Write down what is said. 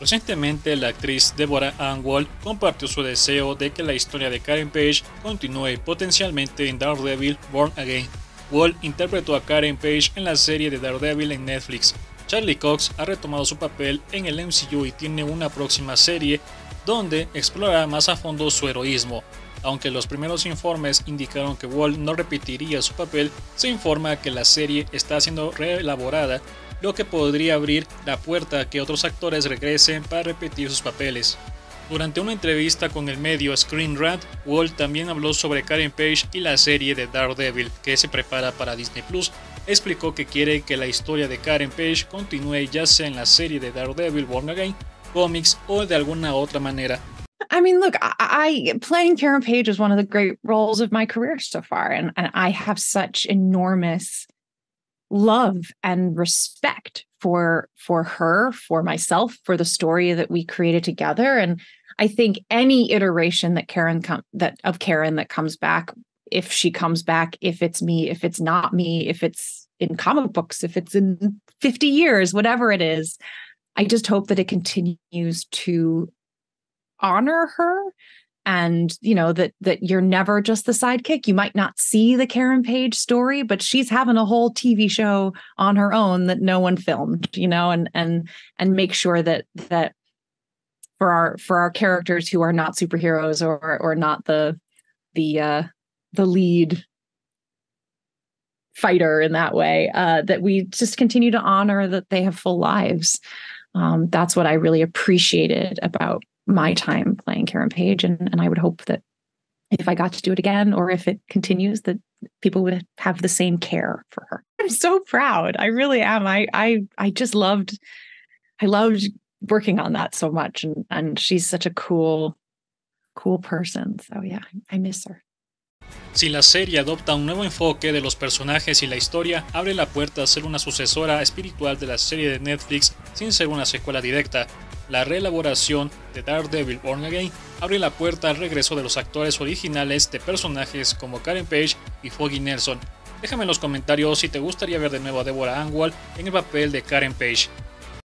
Recientemente, la actriz Deborah Ann Woll compartió su deseo de que la historia de Karen Page continúe potencialmente en Daredevil: Born Again. Woll interpretó a Karen Page en la serie de Daredevil en Netflix. Charlie Cox ha retomado su papel en el MCU y tiene una próxima serie donde explorará más a fondo su heroísmo. Aunque los primeros informes indicaron que Woll no repetiría su papel, se informa que la serie está siendo reelaborada, lo que podría abrir la puerta a que otros actores regresen para repetir sus papeles. Durante una entrevista con el medio Screen Rant, Woll también habló sobre Karen Page y la serie de Daredevil que se prepara para Disney Plus. Explicó que quiere que la historia de Karen Page continúe ya sea en la serie de Daredevil: Born Again, cómics o de alguna otra manera. I mean, look, playing Karen Page is one of the great roles of my career so far, and I have such enormous love and respect for her, for myself, for the story that we created together. And I think any iteration that Karen comes back, if she comes back, if it's me, if it's not me, if it's in comic books, if it's in 50 years, whatever it is, I just hope that it continues to honor her. And, you know, that you're never just the sidekick. You might not see the Karen Page story, but she's having a whole TV show on her own that no one filmed, you know, and make sure that for our characters who are not superheroes or not the lead fighter in that way, that we just continue to honor that they have full lives. That's what I really appreciated about my time playing Karen Page, and I would hope that if I got to do it again, or if it continues, that people would have the same care for her. I'm so proud. I really am. I just loved working on that so much, and she's such a cool person. So yeah, I miss her. Si la serie adopta un nuevo enfoque de los personajes y la historia, abre la puerta a ser una sucesora espiritual de la serie de Netflix sin ser una secuela directa. La reelaboración de Daredevil: Born Again abre la puerta al regreso de los actores originales de personajes como Karen Page y Foggy Nelson. Déjame en los comentarios si te gustaría ver de nuevo a Deborah Ann Woll en el papel de Karen Page.